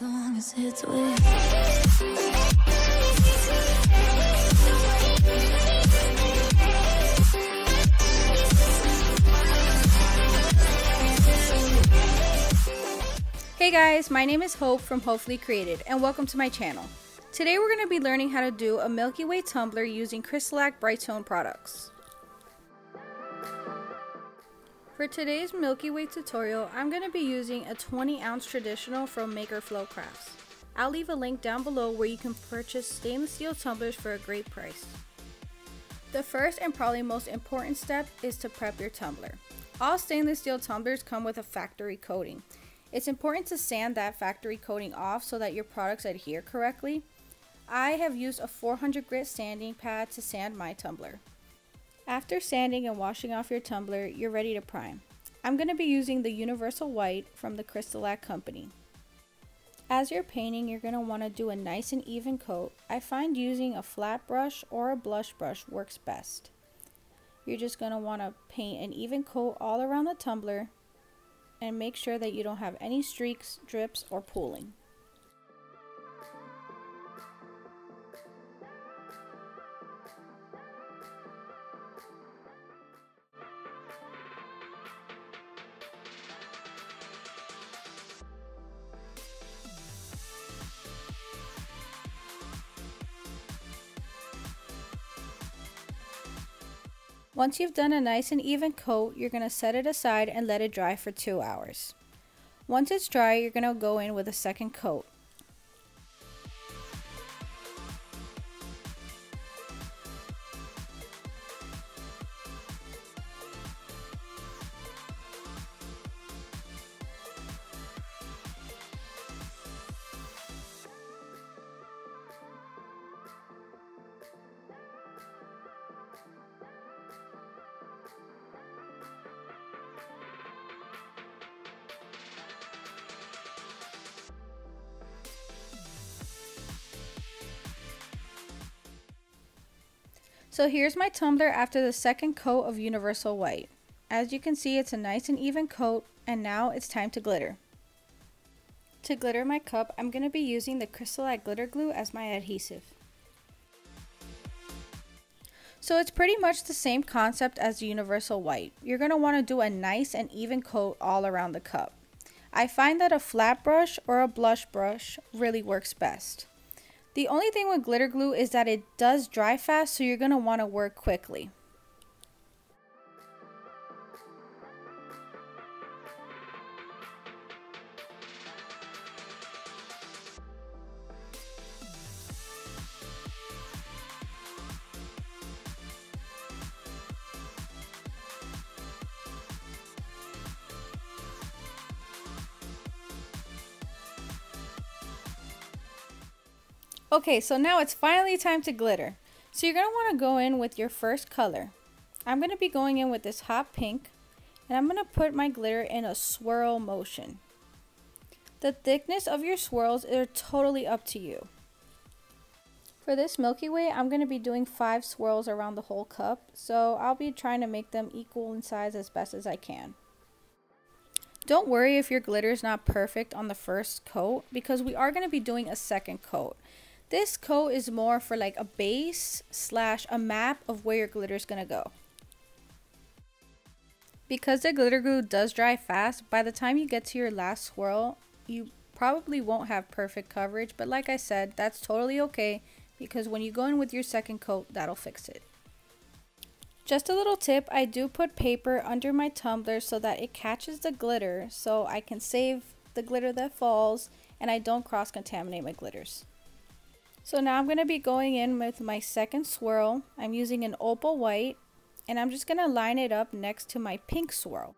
as long as it's Hey guys, my name is Hope from Hopefully Created and welcome to my channel. Today we're going to be learning how to do a Milky Way tumbler using Crystalac Brite Tone products. For today's Milky Way tutorial, I'm going to be using a 20 ounce traditional from MakerFlo Crafts. I'll leave a link down below where you can purchase stainless steel tumblers for a great price. The first and probably most important step is to prep your tumbler. All stainless steel tumblers come with a factory coating. It's important to sand that factory coating off so that your products adhere correctly. I have used a 400 grit sanding pad to sand my tumbler. After sanding and washing off your tumbler, you're ready to prime. I'm going to be using the Universal White from the Crystalac Company. As you're painting, you're going to want to do a nice and even coat. I find using a flat brush or a blush brush works best. You're just going to want to paint an even coat all around the tumbler and make sure that you don't have any streaks, drips, or pooling. Once you've done a nice and even coat, you're going to set it aside and let it dry for 2 hours. Once it's dry, you're going to go in with a second coat. So here's my tumbler after the second coat of Universal White. As you can see, it's a nice and even coat, and now it's time to glitter. To glitter my cup, I'm going to be using the Crystalac glitter glue as my adhesive. So it's pretty much the same concept as the Universal White. You're going to want to do a nice and even coat all around the cup. I find that a flat brush or a blush brush really works best. The only thing with glitter glue is that it does dry fast, so you're going to want to work quickly. Okay, so now it's finally time to glitter. So you're going to want to go in with your first color. I'm going to be going in with this hot pink, and I'm going to put my glitter in a swirl motion. The thickness of your swirls are totally up to you. For this Milky Way, I'm going to be doing 5 swirls around the whole cup, so I'll be trying to make them equal in size as best as I can. Don't worry if your glitter is not perfect on the first coat, because we are going to be doing a second coat. This coat is more for like a base slash a map of where your glitter is going to go. Because the glitter glue does dry fast, by the time you get to your last swirl, you probably won't have perfect coverage. But like I said, that's totally okay, because when you go in with your second coat, that'll fix it. Just a little tip, I do put paper under my tumbler so that it catches the glitter, so I can save the glitter that falls and I don't cross-contaminate my glitters. So now I'm going to be going in with my second swirl. I'm using an opal white, and I'm just going to line it up next to my pink swirl.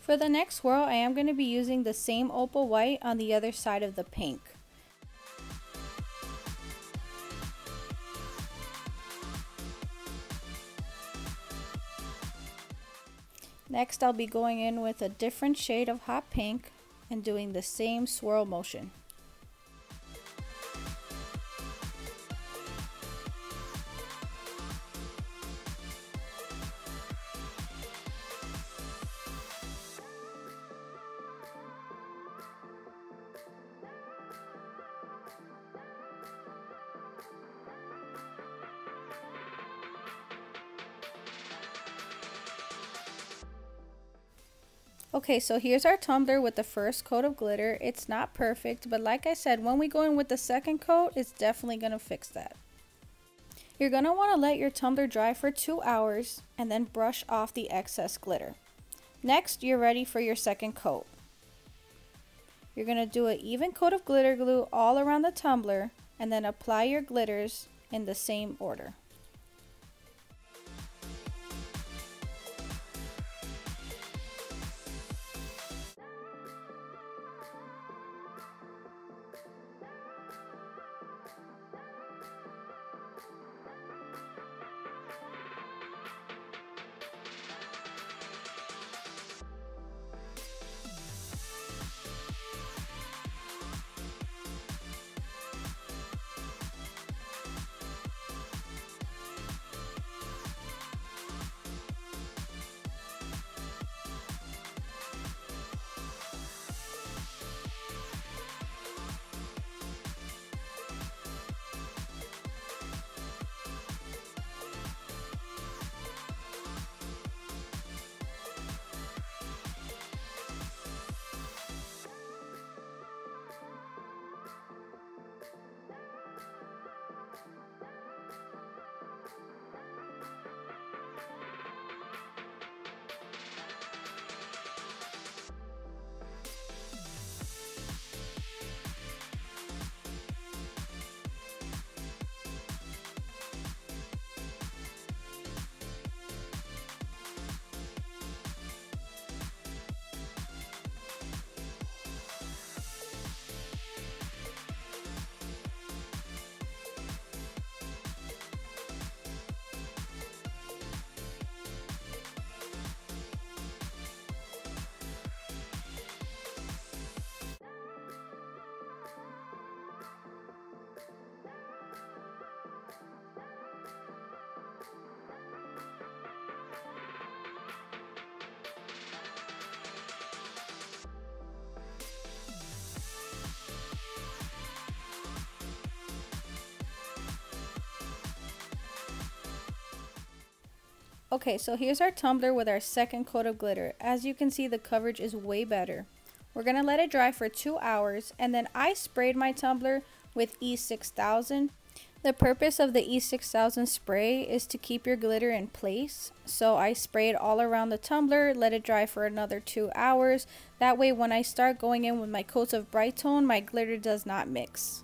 For the next swirl, I am going to be using the same opal white on the other side of the pink. Next, I'll be going in with a different shade of hot pink and doing the same swirl motion. Okay, so here's our tumbler with the first coat of glitter. It's not perfect, but like I said, when we go in with the second coat, it's definitely going to fix that. You're going to want to let your tumbler dry for 2 hours and then brush off the excess glitter. Next, you're ready for your second coat. You're going to do an even coat of glitter glue all around the tumbler and then apply your glitters in the same order. Okay, so here's our tumbler with our second coat of glitter. As you can see, the coverage is way better. We're going to let it dry for 2 hours, and then I sprayed my tumbler with E6000. The purpose of the E6000 spray is to keep your glitter in place. So I sprayed all around the tumbler, let it dry for another 2 hours. That way when I start going in with my coats of Brite Tone, my glitter does not mix.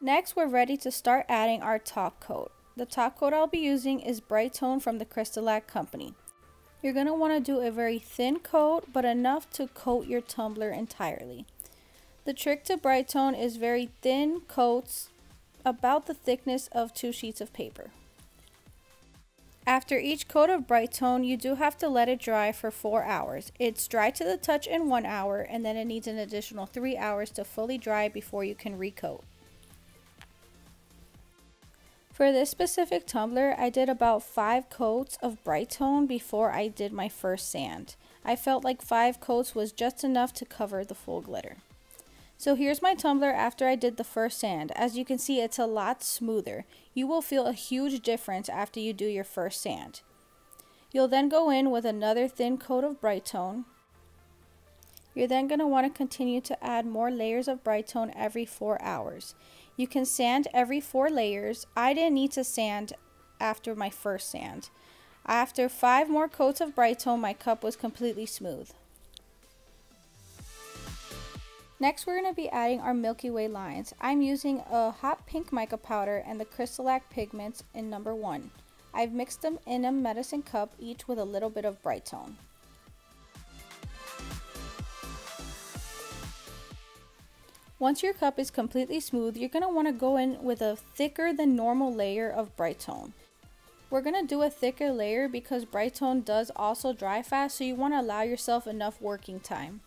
Next, we're ready to start adding our top coat. The top coat I'll be using is Brite Tone from the Crystalac Company. You're going to want to do a very thin coat, but enough to coat your tumbler entirely. The trick to Brite Tone is very thin coats, about the thickness of 2 sheets of paper. After each coat of Brite Tone, you do have to let it dry for 4 hours. It's dry to the touch in 1 hour, and then it needs an additional 3 hours to fully dry before you can recoat. For this specific tumbler, I did about 5 coats of Brite Tone before I did my first sand. I felt like 5 coats was just enough to cover the full glitter. So here's my tumbler after I did the first sand. As you can see, it's a lot smoother. You will feel a huge difference after you do your first sand. You'll then go in with another thin coat of Brite Tone. You're then going to want to continue to add more layers of Brite Tone every 4 hours. You can sand every 4 layers. I didn't need to sand after my first sand. After 5 more coats of Brite Tone, my cup was completely smooth. Next, we're going to be adding our Milky Way lines. I'm using a hot pink mica powder and the Crystalac pigments in number 1. I've mixed them in a medicine cup, each with a little bit of Brite Tone. Once your cup is completely smooth, you're going to want to go in with a thicker than normal layer of Brite Tone. We're going to do a thicker layer because Brite Tone does also dry fast, so you want to allow yourself enough working time.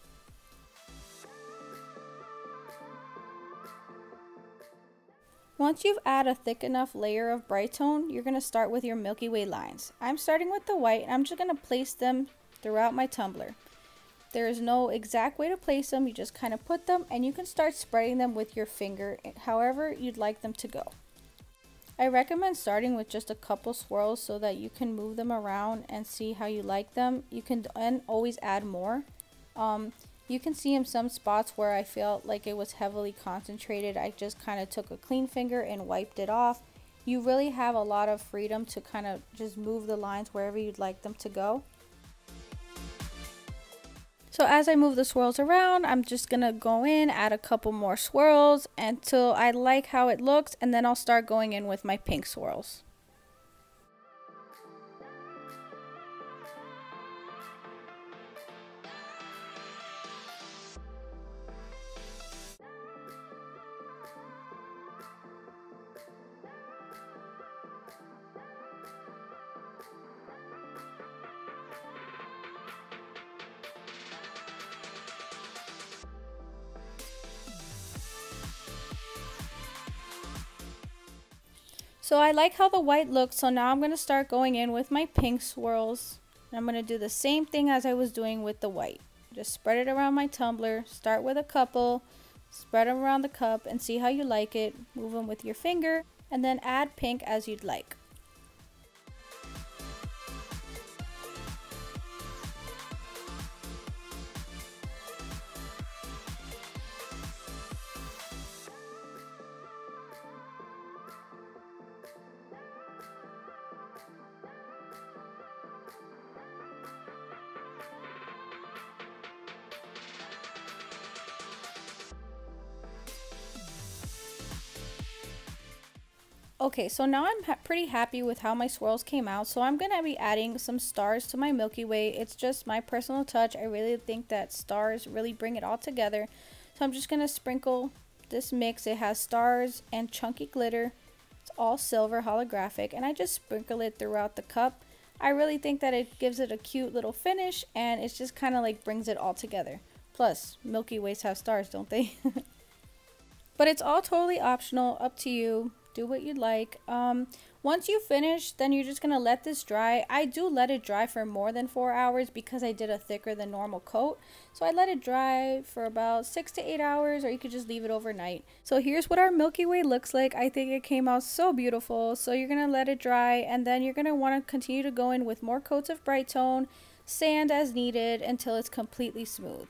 Once you've added a thick enough layer of Brite Tone, you're going to start with your Milky Way lines. I'm starting with the white, and I'm just going to place them throughout my tumbler. There is no exact way to place them, you just kind of put them, and you can start spreading them with your finger however you'd like them to go. I recommend starting with just a couple swirls so that you can move them around and see how you like them. You can and always add more. You can see in some spots where I felt like it was heavily concentrated, I just kind of took a clean finger and wiped it off. You really have a lot of freedom to kind of just move the lines wherever you'd like them to go. So as I move the swirls around, I'm just gonna go in, add a couple more swirls until I like how it looks, and then I'll start going in with my pink swirls. So I like how the white looks, so now I'm going to start going in with my pink swirls. And I'm going to do the same thing as I was doing with the white. Just spread it around my tumbler, start with a couple, spread them around the cup and see how you like it. Move them with your finger and then add pink as you'd like. Okay, so now I'm pretty happy with how my swirls came out, so I'm going to be adding some stars to my Milky Way. It's just my personal touch. I really think that stars really bring it all together. So I'm just going to sprinkle this mix. It has stars and chunky glitter. It's all silver holographic, and I just sprinkle it throughout the cup. I really think that it gives it a cute little finish, and it's just kind of like brings it all together. Plus, Milky Ways have stars, don't they? But it's all totally optional, up to you. Do what you'd like. Once you finish, then you're just gonna let this dry. I do let it dry for more than 4 hours because I did a thicker than normal coat, so I let it dry for about 6 to 8 hours, or you could just leave it overnight. So here's what our Milky Way looks like. I think it came out so beautiful. So you're gonna let it dry, and then you're gonna want to continue to go in with more coats of Brite Tone, sand as needed, until it's completely smooth.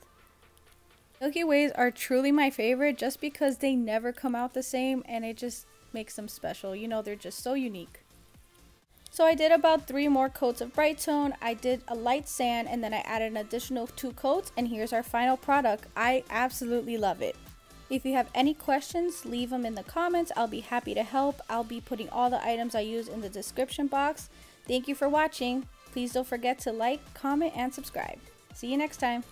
Milky Ways are truly my favorite just because they never come out the same, and it just makes them special. You know, they're just so unique. So I did about 3 more coats of Brite Tone. I did a light sand, and then I added an additional 2 coats, and here's our final product. I absolutely love it. If you have any questions, leave them in the comments. I'll be happy to help. I'll be putting all the items I use in the description box. Thank you for watching. Please don't forget to like, comment, and subscribe. See you next time.